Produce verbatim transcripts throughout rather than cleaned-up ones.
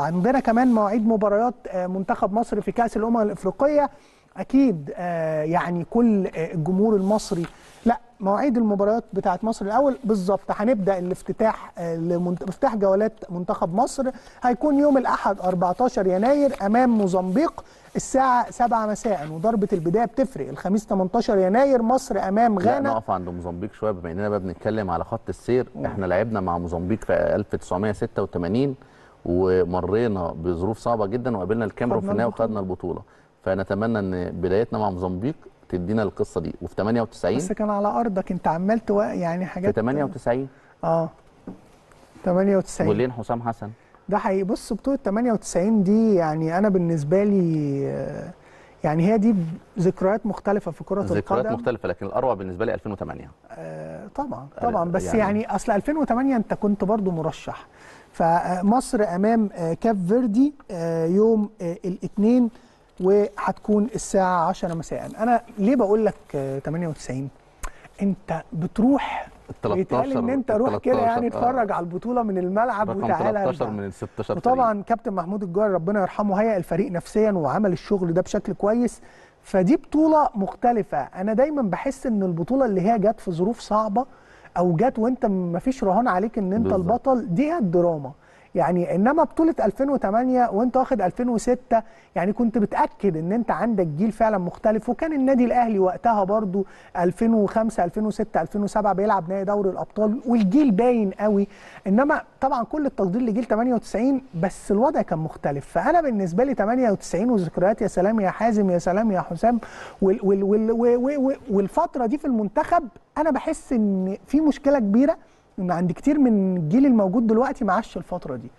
عندنا كمان مواعيد مباريات منتخب مصر في كأس الأمم الإفريقية. أكيد يعني كل الجمهور المصري، لا مواعيد المباريات بتاعت مصر الأول بالظبط. هنبدأ الافتتاح لافتتاح جولات منتخب مصر هيكون يوم الأحد أربعتاشر يناير أمام موزمبيق الساعة سبعة مساء، وضربة البداية بتفرق. الخميس ثمانتاشر يناير مصر أمام غانا. نقف عند موزمبيق شوية بما إننا بقى بنتكلم على خط السير. إحنا لعبنا مع موزمبيق في ألف وتسعمية ستة وتمانين ومرينا بظروف صعبه جدا وقابلنا الكاميرون في النهائي وخدنا البطوله. فنتمنى ان بدايتنا مع موزمبيق تدينا القصه دي. وفي تمانية وتسعين بس كان على ارضك انت عمال يعني حاجات في تمانية وتسعين اه تمانية وتسعين ولين حسام حسن ده حقيقي. بص بطوله تمانية وتسعين دي يعني انا بالنسبه لي يعني هي دي ذكريات مختلفه في كره القدم، ذكريات مختلفه، لكن الاروع بالنسبه لي ألفين وتمانية. آه طبعا طبعا، بس يعني, يعني اصل ألفين وتمانية انت كنت برضو مرشح. فمصر امام كاف فيردي يوم الاثنين وهتكون الساعه عشرة مساء. انا ليه بقول لك تمانية وتسعين؟ انت بتروح بيتقال ان انت روح كده يعني اتفرج آه. على البطوله من الملعب وتعالى تلتاشر من ستاشر. وطبعا كابتن محمود الجوار ربنا يرحمه هيئ الفريق نفسيا وعمل الشغل ده بشكل كويس. فدي بطوله مختلفه. انا دايما بحس ان البطوله اللي هي جت في ظروف صعبه او جت وانت مفيش رهان عليك ان انت بالزبط. البطل دي هي الدراما يعني. انما بطوله ألفين وتمانية وانت واخد ألفين وستة يعني كنت بتاكد ان انت عندك جيل فعلا مختلف. وكان النادي الاهلي وقتها برضو ألفين وخمسة ألفين وستة ألفين وسبعة بيلعب نهائي دوري الابطال والجيل باين قوي. انما طبعا كل التقدير لجيل تمانية وتسعين بس الوضع كان مختلف. فانا بالنسبه لي تمانية وتسعين وذكريات، يا سلام يا حازم، يا سلام يا حسام، وال وال وال وال والفتره دي في المنتخب انا بحس ان في مشكله كبيره ان عند كتير من الجيل الموجود دلوقتي ما عاش الفتره دي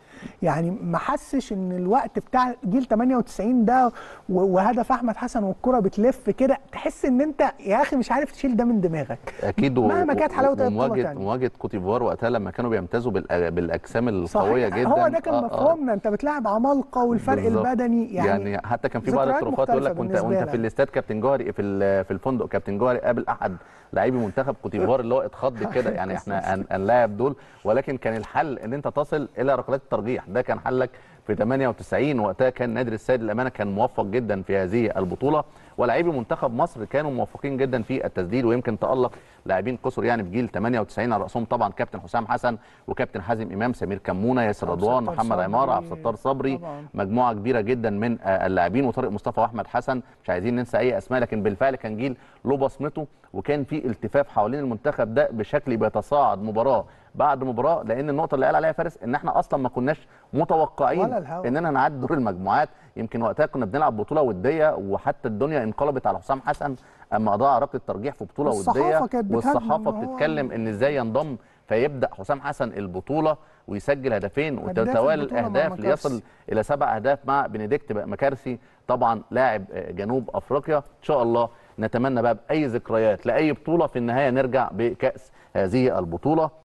يعني. ما حسش ان الوقت بتاع جيل تمانية وتسعين ده وهدف احمد حسن والكره بتلف كده تحس ان انت يا اخي مش عارف تشيل ده من دماغك. اكيد مهما كانت حلاوه المواجهه مواجهه كوتيفوار وقتها لما كانوا بيمتازوا بالاجسام القويه جدا. هو ده كان مفهومنا. انت بتلاعب عمالقه والفرق البدني يعني, يعني حتى كان في بعض التروفات يقول لك وانت وانت في الاستاد كابتن جوهري في في الفندق كابتن جوهري قابل احد لاعبي منتخب كوتيفوار اللي هو اتخض كده يعني. احنا هنلاعب دول، ولكن كان الحل ان انت تصل الى ركلات الترجيح. ده كان حلك في تمانية وتسعين. وقتها كان نادر السيد للامانه كان موفق جدا في هذه البطوله، ولاعبي منتخب مصر كانوا موفقين جدا في التسديد. ويمكن تالق لاعبين قصر يعني في جيل تمانية وتسعين على راسهم طبعا كابتن حسام حسن وكابتن حازم امام، سمير كمونة، ياسر رضوان، محمد عمار، عبد الستار صبري طبعاً. مجموعه كبيره جدا من اللاعبين وطارق مصطفى واحمد حسن. مش عايزين ننسى اي اسماء، لكن بالفعل كان جيل له بصمته وكان في التفاف حوالين المنتخب ده بشكل بيتصاعد مباراه بعد مباراه. لان النقطه اللي قال عليها فارس ان احنا اصلا ما كناش متوقعين اننا نعدي دور المجموعات. يمكن وقتها كنا بنلعب بطوله وديه وحتى الدنيا انقلبت على حسام حسن اما اضاع ركله ترجيح في بطوله وديه والصحافه بتتكلم ان ازاي ينضم. فيبدا حسام حسن البطوله ويسجل هدفين وتتوالى الاهداف ليصل الى سبع اهداف مع بينيديكت مكارثي طبعا لاعب جنوب افريقيا. ان شاء الله نتمنى بقى باي ذكريات لاي بطوله في النهايه نرجع بكاس هذه البطوله.